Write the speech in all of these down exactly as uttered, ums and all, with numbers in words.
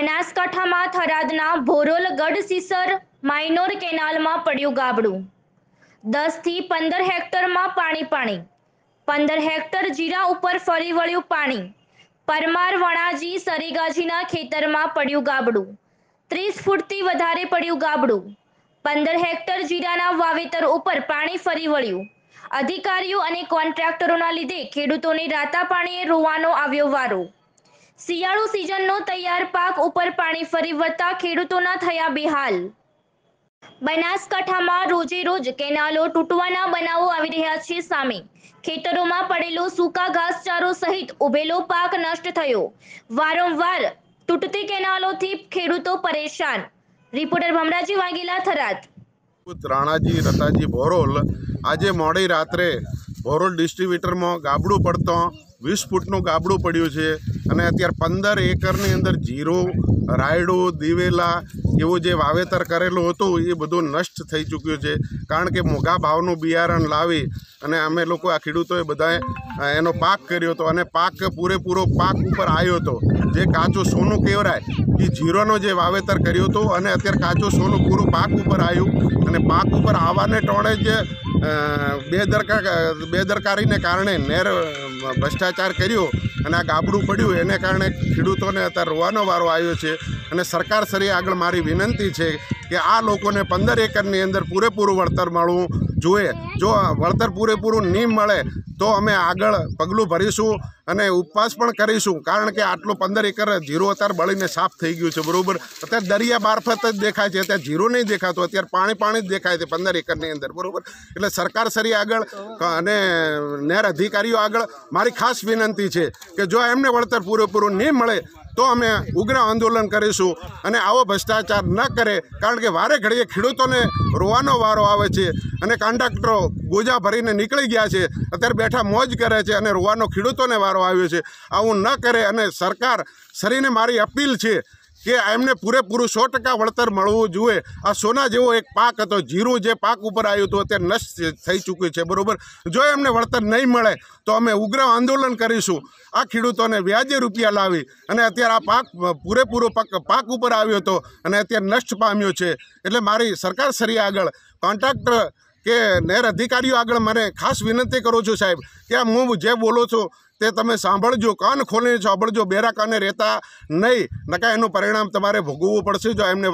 બનાસકાંઠામાં થરાદના ભોરોલ ગઢસીસર માઇનોર કેનાલમાં પડ્યું ગાબડું। દસ થી પંદર હેક્ટરમાં પાણી પાણી પંદર હેક્ટર જીરા ઉપર ફરી વળ્યું પાણી। પરમાર વણાજી સરીગાજીના ખેતરમાં પડ્યું ગાબડું। ત્રીસ ફૂટથી વધારે પડ્યું ગાબડું। પંદર હેક્ટર જીરાના વાવેતર ઉપર પાણી ફરી વળ્યું। અધિકારીઓ અને કોન્ટ્રાક્ટરોના લીધે ખેડૂતોને રાતા પાણીએ રોવાનો આવ્યો વારો। શિયાળુ સિઝનનો તૈયાર પાક ઉપર પાણી ફરી વળતા ખેડૂતોના થયા બેહાલ। બનાસકાંઠામાં રોજે રોજ કેનાલો તૂટવાના બનાવો આવી રહ્યા છે સામે। ખેતરોમાં પડેલો સૂકા ઘાસચારો સહિત ઉભેલો પાક નષ્ટ થયો। વારંવાર તૂટતી કેનાલોથી ખેડૂતો પરેશાન। રિપોર્ટર ભમરાજી વાઘેલા, થરાદ। રાણાજી રતાજી ભોરોલ આજે મોડી રાત્રે ભોરોલ ડિસ્ટ્રીબ્યુટરમાં ગાબડું પડતો વીસ ફૂટનું ગાબડું પડ્યું છે અને અત્યારે પંદર એકરની અંદર જીરું, રાયડું, દિવેલા એવું જે વાવેતર કરેલું હતું એ બધું નષ્ટ થઈ ચૂક્યું છે। કારણ કે મોંઘા ભાવનું બિયારણ લાવી અને અમે લોકો આ ખેડૂતોએ બધાએ એનો પાક કર્યો હતો અને પાક પૂરેપૂરો પાક ઉપર આવ્યો હતો જે કાચું સોનું કહેવાય એ જીરોનો જે વાવેતર કર્યો હતો અને અત્યારે કાચું સોનું પૂરું પાક ઉપર આવ્યું અને પાક ઉપર આવવાને ટોળે જ બેદરકાર બેદરકારીને કારણે નેર ભ્રષ્ટાચાર કર્યો અને આ ગાબડું પડ્યું એને કારણે ખેડૂતોને અત્યારે રોવાનો વારો આવ્યો છે। અને સરકાર શ્રી આગળ મારી વિનંતી છે કે આ લોકોને પંદર એકરની અંદર પૂરેપૂરું વળતર મળવું જોઈએ। જો વળતર પૂરેપૂરું નહીં મળે તો અમે આગળ પગલું ભરીશું અને ઉપવાસ પણ કરીશું। કારણ કે આટલું પંદર એકર જીરો અત્યારે બળીને સાફ થઈ ગયું છે બરાબર। અત્યારે દરિયા મારફત જ દેખાય છે, અત્યારે જીરો નહીં દેખાતો, અત્યારે પાણી પાણી જ દેખાય છે પંદર એકરની અંદર બરાબર। એટલે સરકારશ્રી આગળ અને નેર અધિકારીઓ આગળ મારી ખાસ વિનંતી છે કે જો એમને વળતર પૂરેપૂરું નહીં મળે તો અમે ઉગ્ર આંદોલન કરીશું અને આવો ભ્રષ્ટાચાર ન કરે। કારણ કે વારે ઘડીએ ખેડૂતોને રોવાનો વારો આવે છે અને કોન્ટ્રાક્ટરો ગોજા ભરીને નીકળી ગયા છે, અત્યારે બેઠા મોજ કરે છે અને રોવાનો ખેડૂતોને વારો આવ્યો છે। આવું ન કરે અને સરકાર શ્રીને મારી અપીલ છે કે એમને પૂરેપૂરું સો ટકા વળતર મળવું જોઈએ। આ સોના જેવો એક પાક હતો, જીરું જે પાક ઉપર આવ્યું હતું અત્યારે નષ્ટ થઈ ચૂક્યું છે બરાબર। જો એમને વળતર નહીં મળે તો અમે ઉગ્ર આંદોલન કરીશું। આ ખેડૂતોને વ્યાજે રૂપિયા લાવી અને અત્યારે આ પાક પૂરેપૂરો પાક ઉપર આવ્યો હતો અને અત્યારે નષ્ટ પામ્યો છે। એટલે મારી સરકાર શ્રી આગળ કોન્ટ્રાક્ટર કે નેર અધિકારીઓ આગળ મને ખાસ વિનંતી કરું છું સાહેબ કે હું જે બોલું છું તે તમે સાંભળજો, કાન ખોલીને સાંભળજો, બેરા કાને રહેતા નહીં, નકા એનું પરિણામ તમારે ભોગવવું પડશે। જો એમને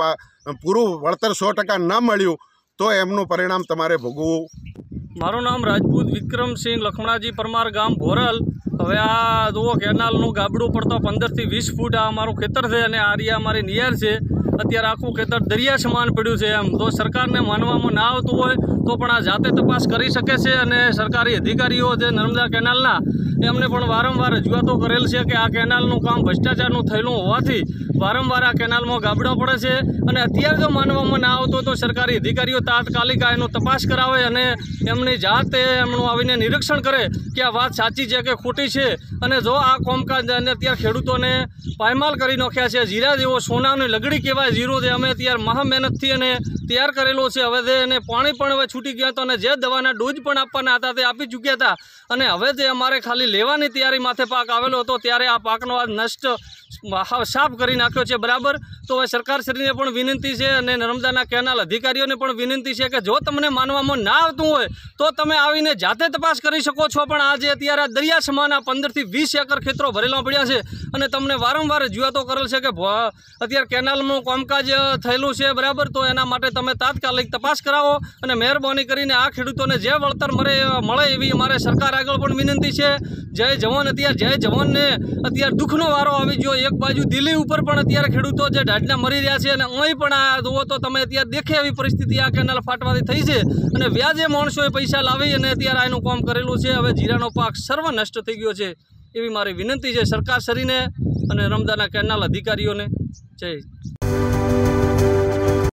પૂરું વળતર સો ટકા ન મળ્યું તો એમનું પરિણામ તમારે ભોગવવું। મારું નામ રાજપૂત વિક્રમસિંહ લખમણાજી પરમાર, ગામ ભોરલ। હવે આ જુઓ કેનાલનું ગાબડું પડતા પંદરથી વીસ ફૂટ આ અમારું ખેતર છે અને આ રહ્યા અમારી નિયાર છે। અત્યારે આખું ખેતર દરિયા સમાન પડ્યું છે। એમ તો સરકારને માનવામાં ના આવતું હોય તો પણ આ જાતે તપાસ કરી શકે છે અને સરકારી અધિકારીઓ જે નર્મદા કેનાલના એમને પણ વારંવાર રજૂઆતો કરેલ છે કે આ કેનાલનું કામ ભ્રષ્ટાચારનું થયેલું હોવાથી વારંવાર આ કેનાલમાં ગાબડા પડે છે અને અત્યારે જો માનવામાં ના આવતો તો સરકારી અધિકારીઓ તાત્કાલિક આ એનો તપાસ કરાવે અને એમની જાતે એમનું આવીને નિરીક્ષણ કરે કે આ વાત સાચી છે કે ખોટી છે। અને જો આ કોમકાજ અને અત્યારે ખેડૂતોને પાયમાલ કરી નાખ્યા છે। જીરા જેવો સોનાની લગડી કહેવાય જીરો જે અમે અત્યારે મહા મહેનતથી અને તૈયાર કરેલો છે, હવે જે એને પાણી પણ હવે છૂટી ગયા હતા અને જે દવાના ડોઝ પણ આપવાના હતા તે આપી ચૂક્યા હતા અને હવે જે અમારે ખાલી લેવાની તૈયારી માથે પાક આવેલો હતો ત્યારે આ પાકનો આ નષ્ટ સાફ કરી નાખ્યો છે બરાબર। તો હવે સરકારશ્રીને પણ વિનંતી છે અને નર્મદાના કેનાલ અધિકારીઓને પણ વિનંતી છે કે જો તમને માનવામાં ના આવતું હોય તો તમે આવીને જાતે તપાસ કરી શકો છો, પણ આજે અત્યારે દરિયા સમાના પંદરથી વીસ એકર ખેતરો ભરેલા પડ્યા છે અને તમને વારંવાર રજૂઆતો કરેલ છે કે અત્યારે કેનાલનું કામકાજ થયેલું છે બરાબર, તો એના માટે તમે તાત્કાલિક તપાસ કરાવો અને મહેરબાની કરીને આ ખેડૂતોને જે વળતર મળે મળે એવી અમારે સરકાર આગળ પણ વિનંતી છે। જય જવાન, અત્યારે જય જવાનને અત્યારે દુઃખનો વારો આવી ગયો। એક બાજુ દિલ્હી ઉપર પણ અત્યારે ખેડૂતો જે ઢાઢના મરી રહ્યા છે અને અહીં પણ આ જુઓ તો તમે અત્યારે દેખે એવી પરિસ્થિતિ આ કેનાલ ફાટવાથી થઈ છે અને વ્યાજે માણસોએ પૈસા લાવી અને અત્યારે આનું કામ કરેલું છે। હવે જીરાનો પાક સર્વ નષ્ટ થઈ ગયો છે એવી મારી વિનંતી છે સરકારશ્રીને અને નર્મદાના કેનાલ અધિકારીઓને। જય